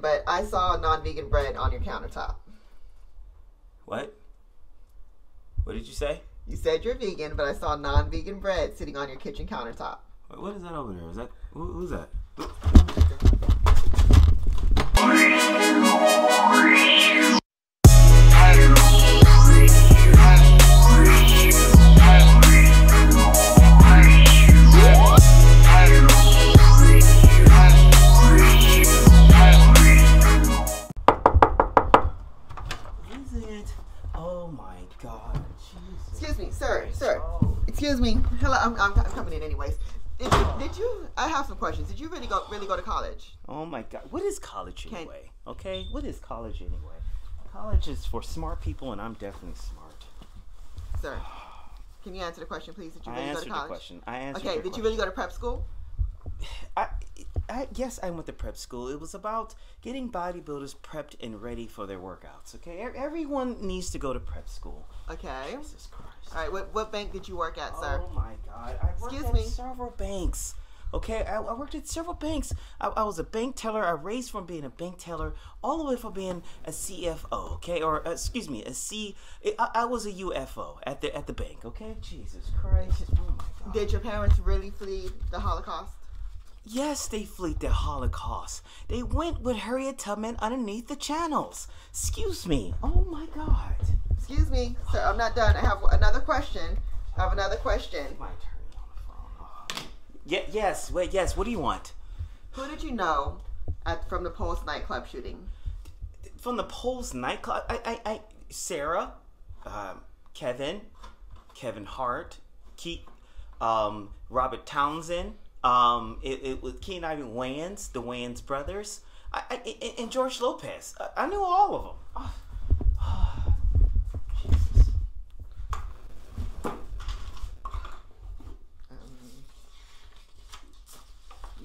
but I saw non-vegan bread on your countertop. What? What did you say? You said you're vegan, but I saw non-vegan bread sitting on your kitchen countertop. Wait, what is that over there? Is that who's that? I'm coming in anyways. I have some questions. Did you really go to college? Oh my God. What is college anyway? Okay? What is college anyway? College is for smart people, and I'm definitely smart. Sir, can you answer the question, please? Did you really go to college? I answered the question. Okay, did you really go to prep school? Yes, I went to prep school. It was about getting bodybuilders prepped and ready for their workouts, okay? Everyone needs to go to prep school. Okay. Jesus Christ. All right, what bank did you work at, sir? Oh, my God. I worked at several banks, okay? I worked at several banks. I was a bank teller. I raised from being a bank teller all the way from being a CFO, okay? Or, excuse me, I was a UFO at the bank, okay? Jesus Christ. Oh, my God. Did your parents really flee the Holocaust? Yes, they fled the Holocaust. They went with Harriet Tubman underneath the channels. Excuse me. Oh, my God. Excuse me. Sir, I'm not done. I have another question. My turn on the phone. Yes. What do you want? Who did you know from the Pulse nightclub shooting? From the Pulse nightclub? Sarah, Kevin Hart, Keith, Robert Townsend. It was Keen Ivan Wayans, the Wayans brothers, and George Lopez. I knew all of them. Oh, Jesus.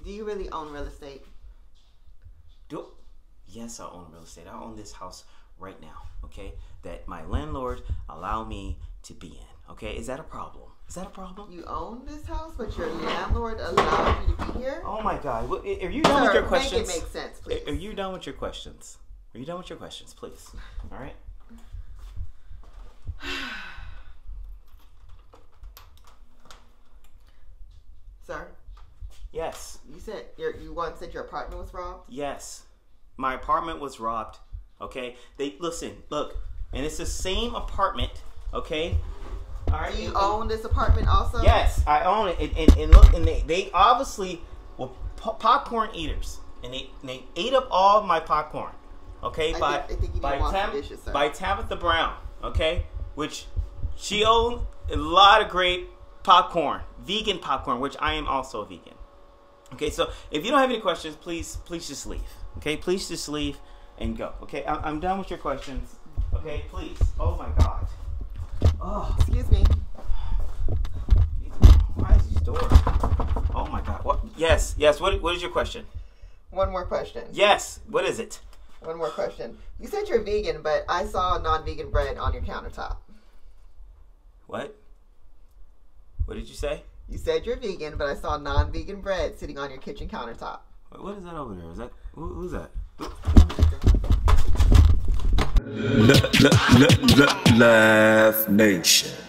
Do you really own real estate? Yes, I own real estate. I own this house right now, okay, that my landlord allowed me to be in, okay? Is that a problem? Is that a problem? You own this house, but your landlord allowed you to be here? Oh, my God. Well, are you done with your questions? Make it make sense, please. Are you done with your questions? Please? All right. Sir? Yes. You said you once said your apartment was robbed? Yes. My apartment was robbed, okay? Look, and it's the same apartment, okay? Right. Do you own this apartment also? Yes, I own it. And look, and they obviously were popcorn eaters, and they ate up all of my popcorn. Okay, by Tabitha Brown. Okay, which she owned a lot of great popcorn, vegan popcorn, which I am also vegan. Okay, so if you don't have any questions, please just leave. Okay, please just leave and go. Okay, I'm done with your questions. Okay, please. Oh my God. Oh, excuse me. Why is this door? Oh my God. What? Yes. What is your question? One more question. Yes. What is it? One more question. You said you're vegan, but I saw non-vegan bread on your countertop. What? What did you say? You said you're vegan, but I saw non-vegan bread sitting on your kitchen countertop. Wait, what is that over there? Is that who's that? Laugh Nation.